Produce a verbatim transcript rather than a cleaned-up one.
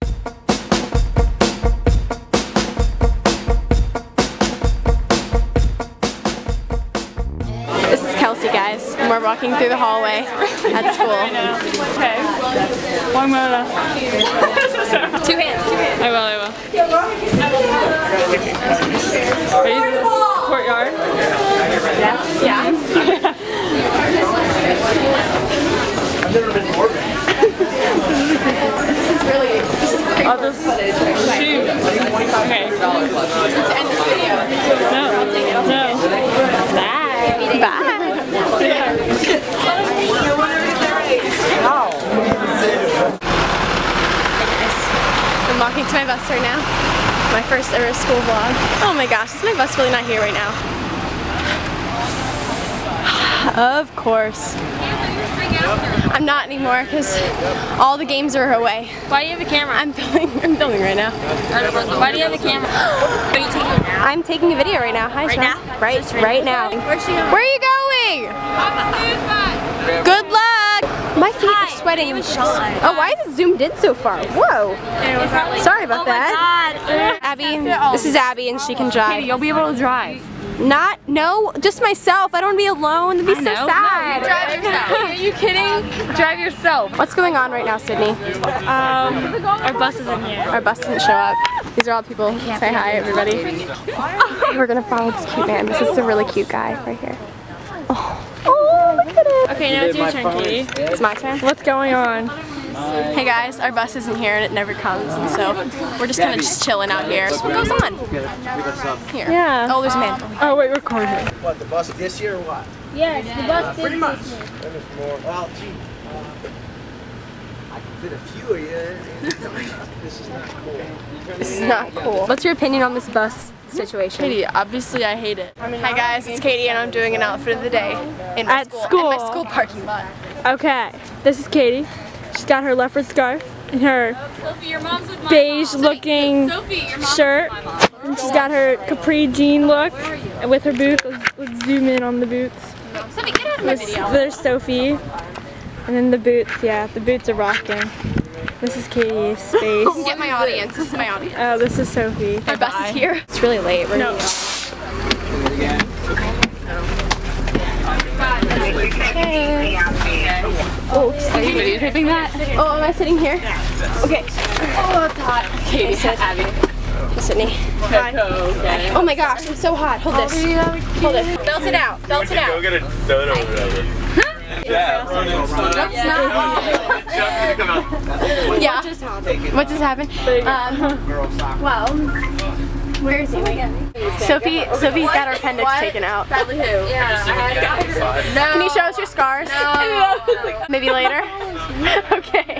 This is Kelsey, guys, and we're walking through the hallway at school. Okay. One more left. Two hands. Two hands. I will. I will. Are you in the courtyard? Yeah. Yeah. I've never been to Oregon. This is really. This is great. I'll just shoot. Okay. Let's end this video. No. No. Bye. Bye. Yeah. Wow. Hey guys, I'm walking to my bus right now. My first ever school vlog. Oh my gosh, is my bus really not here right now? Of course. I'm not anymore because all the games are away. Why do you have a camera? I'm filming. I'm filming right now. Why do you have a camera? Are you taking it now? I'm taking a video right now. Hi, right Sean. Now? Right, so right now. Where's she going? Where are you going? Good luck. My feet Hi, are sweating. Oh, why is it zoomed in so far? Whoa. Sorry about oh that. My God. Abby, this is Abby, and she can drive. Katie, you'll be able to drive. Not, no, just myself. I don't want to be alone. That'd be I so know. sad. No, you drive yourself. Are you kidding? Drive yourself. What's going on right now, Sydney? Um, our bus isn't here. Our bus didn't show up. These are all people. Say hi, everybody. We're gonna follow this cute man. This is a really cute guy right here. Oh. Okay, now it's your turn, Katie. It's my turn? What's going on? Hey guys, our bus isn't here and it never comes, and so we're just kind of just chilling out here. What goes on? Here. Yeah. Oh, there's a man. Oh, wait, we're recording. What, the bus this year or what? Yes, the bus this year. Pretty much. Well, gee. I can fit a few of you. This is not cool. This is not cool. What's your opinion on this bus situation? Katie, obviously I hate it. Hi guys, it's Katie and I'm doing an outfit of the day in my, At school, school. In my school parking lot. Okay, this is Katie. She's got her leopard scarf and her beige looking shirt. And she's got her capri jean look with her boots. Let's, let's zoom in on the boots. Sophie, get out of my video. There's Sophie. And then the boots, yeah, the boots are rocking. This is Katie's space. Get my audience. This is my audience. Oh, this is Sophie. Our bus is here. It's really late. We're no. Here. Hey. Oh, are you videotaping that? Oh, am I sitting here? Okay. Oh, it's hot. Katie said Abby. Sydney. Oh my gosh, I'm so hot. Hold this. Hold it. Belt it out. Belt it out. Go get a soda or whatever. Yeah, that's yeah. Not yeah. What just happened? What just happened? Um, well, where is he? Sophie, Sophie's what? Got her appendix what? Taken out. Badly who? Yeah. I I got got no. Can you show us your scars? No. No. Maybe later. Okay.